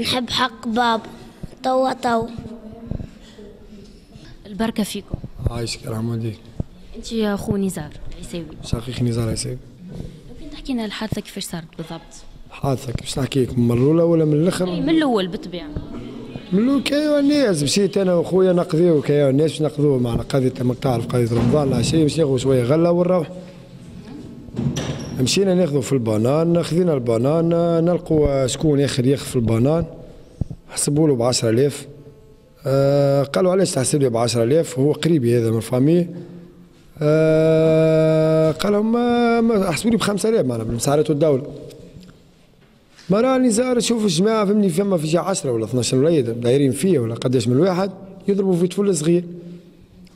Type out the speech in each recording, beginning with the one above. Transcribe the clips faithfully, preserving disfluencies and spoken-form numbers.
نحب حق بابا. طو طو البركة فيكم. عايشك رحمة الله. أنت يا خو نزار العيساوي. شقيق نزار العيساوي. ممكن تحكي لنا الحادثة كيفاش صارت بالضبط؟ الحادثة كيفاش نحكي لك، من الأولى ولا من الآخر؟ من الأول بالطبيعة. من الأول كايو الناس، مشيت أنا وخويا نقضيو كايو الناس باش نقضيو معنا قضية تعرف قضية رمضان العشية، باش ناخذ شوية غلة ونروح. مشينا ناخذو في البنان، خذينا البنان، نلقوا شكون ياخذ ياخذ في البنان، حسبوا له ب عشرة آلاف. آه قالوا علاش تحسب لي ب عشرة آلاف؟ هو قريبي هذا من الفامي. آه قال لهم ما حسبوا لي ب خمسة آلاف معناها بالمساعدات والدولة. ما راني زار شوف الجماعة فهمني فما في شي عشرة ولا اثناش ولاد دايرين فيه ولا قداش من الواحد يضربوا في طفل صغير.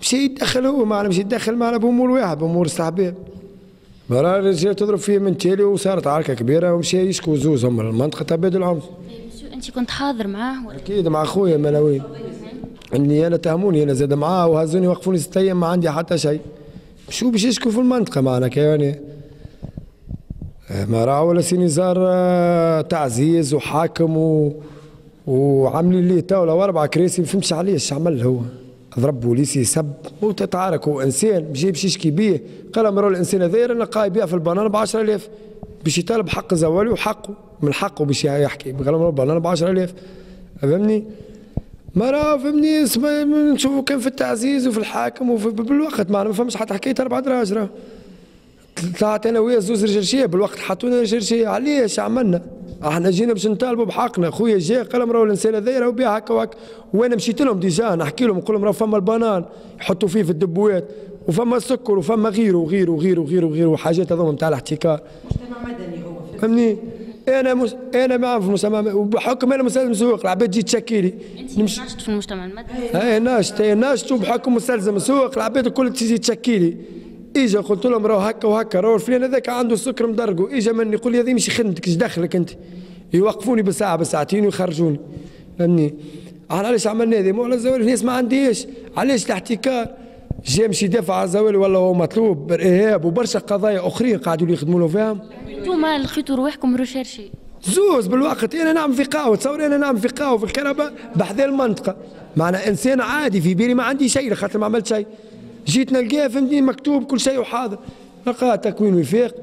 مشى يتدخل هو معنا، مشى يتدخل معنا بأمور واحد بأمور استحباب. ما راني الرجال تضرب فيه من تالي وصارت عركة كبيرة ومشى يشكو زوز هما للمنطقة تبادل عنف. أنت كنت حاضر معاه ولا؟ أكيد مع خويا ملاوي. إني أنا تهموني أنا زاد معاه وهزوني وقفوني ست أيام ما عندي حتى شيء. شو باش يشكو في المنطقة معنا كياني؟ ما راه ولا سي نزار تعزيز وحاكم و... وعاملين ليه تا ولا أربعة كراسي ما فهمتش عليه اش عمل هو. ضرب بوليسي سب وتتعارك هو إنسان باش يمشي يشكي بيه، قال مرة الإنسان هذايا رانا قايل بيها في البنان ب عشرة آلاف باش يطالب حق زوالي وحقه من حقه باش يحكي، قال مرة البنان ب عشرة آلاف فهمني؟ ما راه فهمني نشوفوا كان في التعزيز وفي الحاكم وفي بالوقت معنا ما فهمش حتى حكاية أربعة دراج راه. طلعت انا ويا زوز رجال بالوقت حطونا رجال علاش عملنا؟ احنا جينا باش نطالبوا بحقنا، خويا جا قال راهو الانسان هذايا راهو بيع هكا وهكا، وانا مشيت لهم ديجا نحكي لهم نقول لهم راهو فما البنان يحطوا فيه في الدبوات وفما السكر وفما غيره وغيره وغيره وغيره وغيره وحاجات هذوما نتاع الاحتكار. مجتمع مدني هو فهمني؟ انا مس... انا معاهم في المجتمع وبحكم انا مستلزم سوق، العباد تجي تشكي لي. انت ناشط في المجتمع المدني؟ اي ناشط، اي ناشط وبحكم مستلزم سوق، العباد الكل تجي تشكي لي. اجا قلت لهم راهو هكا وهكا راهو الفلان هذاك عنده السكر مدرقو، اجا مني يقول لي هذه مش خدمتك اش دخلك انت؟ يوقفوني بساعه بساعتين ويخرجوني فهمني؟ احنا علاش عملنا هذه؟ مو على الزوال الناس ما عندهاش، علاش الاحتكار؟ جا مشي يدافع على الزوال والله هو مطلوب بالارهاب وبرشا قضايا اخرين قاعدوا يخدموا له فيهم. انتوما لقيتوا رواحكم ريشيرشي؟ زوز بالوقت، انا نعمل في قهوه، تصور انا نعمل في قهوه في الكربه بحذا المنطقه، معنا انسان عادي في بالي ما عندي شيء خاطر ما عملت شيء. جيت نلقاه فهمتني مكتوب كل شيء وحاضر، لقاه تكوين وفاق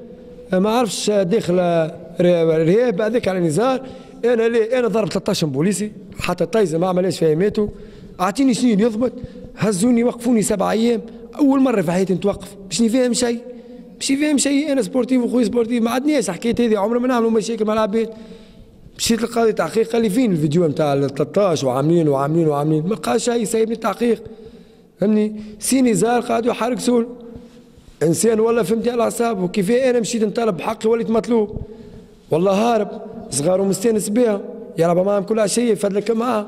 ما عرفش داخله رهاب هذاك على نزار. انا ليه انا ضرب ثلاثة عشر بوليسي حتى الطايزه ما عملهاش فيها ماتوا، اعطيني سنين يضبط، هزوني وقفوني سبع ايام، اول مره في حياتي نتوقف، باش نفهم شيء، باش نفهم شيء، انا سبورتيف وخويا سبورتيف، ما عندناش حكايه هذه عمرنا ما نعملوا مشاكل مع العباد. مشيت للقاضي تحقيق قال لي فين الفيديو نتاع ثلاثة عشر وعاملين وعاملين وعاملين، ما لقاش شيء، سايبني التحقيق. فهمني سي نزار قاعد يحرك سول انسان ولا فهمتي على اعصابه، كيف انا مشيت نطالب بحقي وليت مطلوب والله هارب، صغار ومستانس بها يلعب معاهم كل عشيه يفدلك معاها،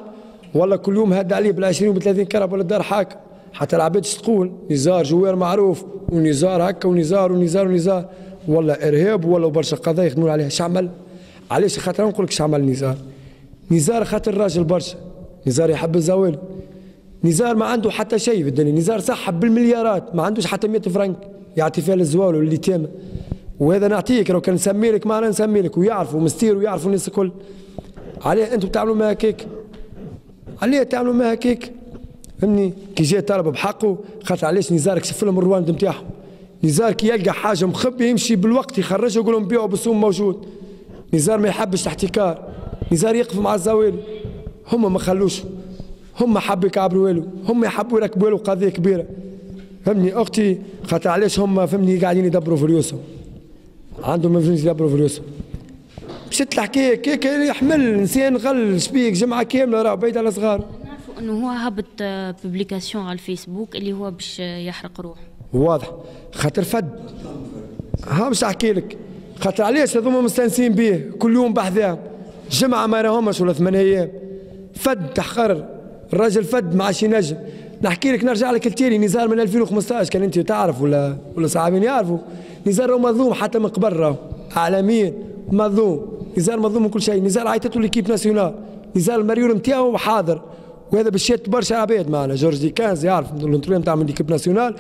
ولا كل يوم هد عليه بال عشرين وب ثلاثين كرب ولا الدار حاكم، حتى العباد تقول نزار جوار معروف ونزار هكا ونزار ونزار ونزار، ولا ارهاب ولا برشا قضايا يخدمون عليها. اش عمل؟ علاش خاطر نقول لك اش عمل نزار؟ نزار خاطر راجل برشا، نزار يحب الزوال، نزار ما عنده حتى شيء في الدنيا، نزار سحب بالمليارات ما عندوش حتى مية فرنك يعطي فيها للزوال واليتامى، وهذا نعطيك لو كان نسمي لك معنا نسمي لك ويعرفوا مستير ويعرفوا الناس الكل. علاه انتم تعملوا ما هكاك؟ علاه تعملوا ما هكاك؟ فهمني؟ كي جا طالب بحقه خاطر علاش نزار كشف لهم الرواند نتاعهم، نزار كي يلقى حاجه مخبي يمشي بالوقت يخرجها يقول لهم بيعوا بالسوم موجود، نزار ما يحبش الاحتكار، نزار يقف مع الزوالي، هما ما خلوش، هم حبوا يكعبروا له، هم يحبوا يركبوا له قضيه كبيره. فهمني اختي؟ خاطر علاش هم فهمني قاعدين يدبروا في ريوسهم. عندهم ما فهمش يدبروا في ريوسهم. مشات الحكايه هكاك يحمل الانسان غل شبيك جمعه كامله راه بعيد على صغار. نعرفوا انه هو هبط بوبليكاسيون على الفيسبوك اللي هو باش يحرق روحه. واضح خاطر فد. ها باش نحكي لك خاطر علاش هذوما مستانسين به كل يوم بحذاهم. جمعه ما يراهمش ولا ثمان ايام. فد تحقر. الراجل فد ما عادش ينجم. نحكي لك نرجع لك التالي نزار من ألفين وخمسطاش كان انت تعرف ولا ولا صحابين يعرفوا، نزار مظلوم حتى من قبل راهو اعلاميا مظلوم، نزار مظلوم من كل شيء، نزار عيطته ليكيب ناسيونال، نزار المريول نتاعو حاضر، وهذا بالشات برشا عباد معنا جورج دي كانز يعرف الانترفيو نتاع من ليكيب ناسيونال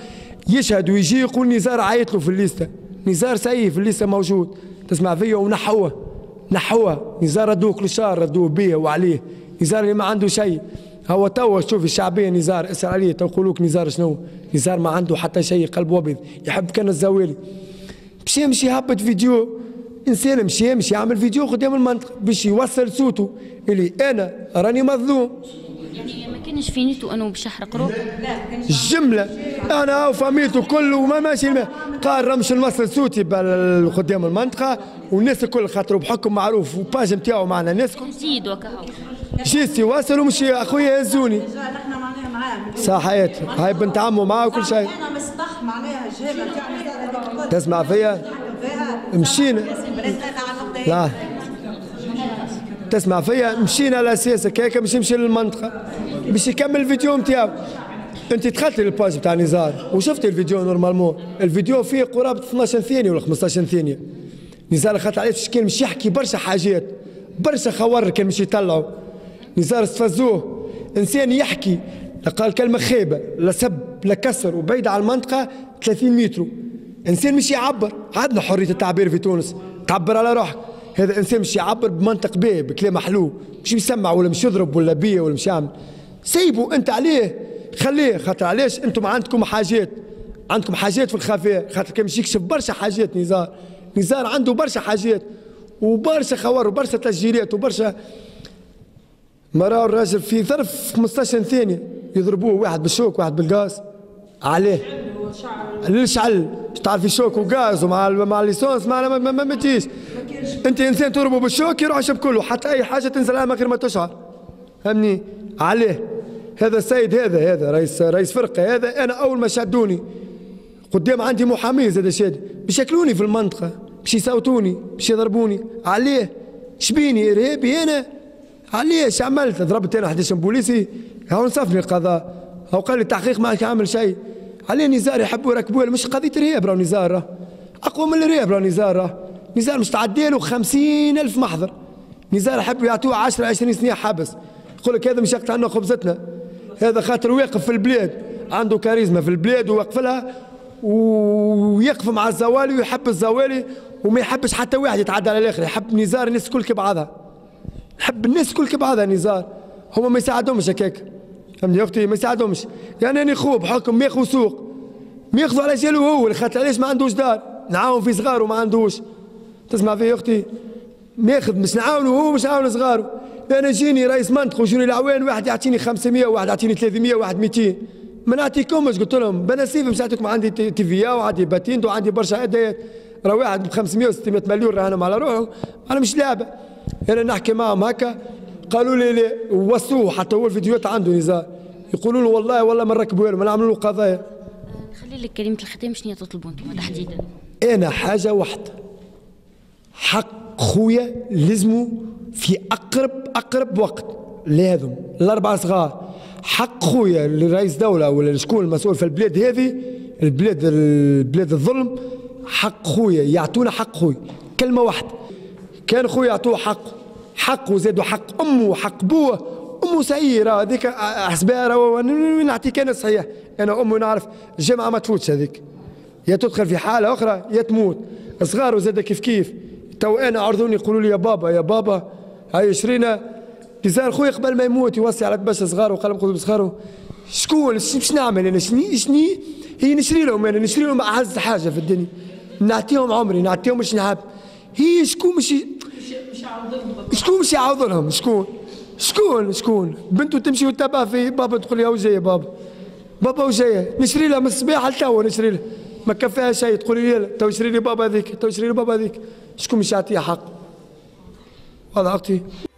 يشهد ويجي يقول نزار عيط له في الليسته، نزار سيف اللي لسه موجود تسمع فيا ونحوه نحوه نزار ردوه كل شهر ردوه بيه وعليه. نزار اللي ما عنده شيء هو توا شوف الشعبيه نزار اسال عليه تو يقولوك نزار شنو؟ نزار ما عنده حتى شيء قلب ابيض يحب كان الزوالي. باش يمشي هبط فيديو انسان مشي يمشي يعمل فيديو قدام المنطقه باش يوصل صوته اللي انا راني مظلوم. يعني ما كانش في نيته انه باش يحرق روحه؟ لا الجمله انا وفاميلته كله وما ماشي قال رمش نوصل صوتي قدام المنطقه والناس الكل خاطر بحكم معروف والباج نتاعو معنا الناس الكل. زيد وكهو جيت واصل ومش اخويا هزوني. احنا معناها معاه صحيت هاي بنت عمو معاه وكل شيء. انا مصطح معناها جابه تسمع فيا مشينا لا تسمع فيا مشينا على اساس هكاك باش يمشي للمنطقه باش يكمل الفيديو نتاعو. انت دخلت للباج نتاع نزار وشفت الفيديو نورمالمون الفيديو فيه قرابه اثناش ثانيه ولا خمسطاش ثانيه. نزار خاطر علاش كان مش يحكي برشا حاجات برشا خوار كان مش يطلعوا. نزار استفزوه انسان يحكي لا قال كلمه خايبه لا سب لا كسر وبعيد على المنطقه ثلاثين متر. انسان مش يعبر عندنا حريه التعبير في تونس تعبر على روحك. هذا انسان مش يعبر بمنطق باهي بكلام حلو مش يسمع ولا مش يضرب ولا بيه ولا مش يعمل. سيبه انت عليه خليه خاطر علاش انتم عندكم حاجات عندكم حاجات في الخفاء خاطر كان مش يكشف برشا حاجات. نزار نزار عنده برشا حاجات وبرشا خوار وبرشا تسجيلات وبرشا مراه. الراجل في ظرف خمسطاش ثانيه يضربوه واحد بالشوك واحد بالغاز عليه للشعل تعرفي شوك وغاز ومع مع الليسونس ما ما تجيش. انت انسان تضربه بالشوك يروح يشب كله حتى اي حاجه تنزل على ما غير ما تشعر فهمني عليه. هذا السيد هذا هذا رئيس رئيس فرقه هذا انا اول ما شدوني قدام عندي محامي زاد شادي باش ياكلوني في المنطقه باش يصوتوني باش يضربوني عليه. شبيني ارهابي انا عليه اش عملت؟ ضربت انا حداش بوليسي هاو انصفني القضاء هاو قال لي التحقيق ما عامل شيء عليه. نزار يحبوا يركبوها مش قضيه رهاب راه نزار اقوى من الرهاب راه نزار نزار مش تعدي له خمسين ألف محضر. نزار يحبوا يعطوه عشرة عشرين سنه حبس يقول لك هذا مش يقطع لنا خبزتنا. هذا خاطر واقف في البلاد عنده كاريزما في البلاد وواقف لها ويقف مع الزوالي ويحب الزوالي وما يحبش حتى واحد يتعدى على الاخر. يحب نزار الناس الكل كبعضها يحب الناس الكل كبعضها. نزار هما ما يساعدهمش هكاك فهمتني يا اختي ما يساعدهمش. يعني انا خوب بحكم ماخذ سوق ماخذ على جاله هو خاطر علاش ما عندوش دار نعاون في صغاره ما عندوش تسمع في اختي ماخذ مش نعاونه هو مش نعاون صغاره. انا جيني رئيس منطقه وجوني العوان واحد يعطيني خمسمية واحد يعطيني ثلاثمية واحد مئتين ما نعطيكمش قلت لهم بنسيف مش نعطيكم عندي تي في وعندي باتينت وعندي برشا هدايات راه واحد ب خمسمية وستمية مليون راهنهم على روحه انا مش لعبه. انا نحكي معهم هكا قالوا لي لا وصوه حتى هو الفيديوهات عنده نزار يقولوا له والله والله ما نركبوها ما نعملوا له قضايا. نخلي لك كلمه الختام شنو تطلبوا انتم تحديدا؟ انا حاجه واحده حق خويا لازموا في اقرب اقرب وقت لهذم الاربعه صغار حق خويا لرئيس دوله ولا شكون المسؤول في البلاد هذه البلاد البلاد الظلم حق خويا يعطونا حق خويا كلمه واحده كان خويا يعطوه حق حق وزادوا حق امه وحق بوه. امه سيئه هذيك حسبها راه نعطيك انا صحيح انا امه نعرف الجامعه ما تفوتش هذيك يا تدخل في حاله اخرى يا تموت. صغار وزاد كيف كيف تو انا عرضوني يقولوا لي يا بابا يا بابا هاي شرينا نزار خويا قبل ما يموت يوصي على باش صغار وقال خذوا صغاره شكون باش نعمل انا شني شني هي نشري لهم انا نشري لهم اعز حاجه في الدنيا نعطيهم عمري نعطيهم مش نحب هي شكون مش شكون مش يعاود لهم شكون شكون شكون بنته تمشي وتبع في بابا تقول يا وجايه بابا بابا وجايه نشري لها من الصباح لتوا نشري لها ما كفاها شيء تقول لي تو يشري لي بابا هذيك تو يشري لي بابا هذيك شكون مش يعطيها حق واضح اختي.